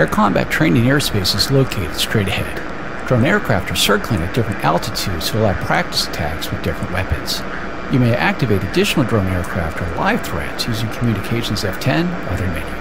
Air Combat Training Airspace is located straight ahead. Drone aircraft are circling at different altitudes to allow practice attacks with different weapons. You may activate additional drone aircraft or live threats using Communications F-10 or their menu.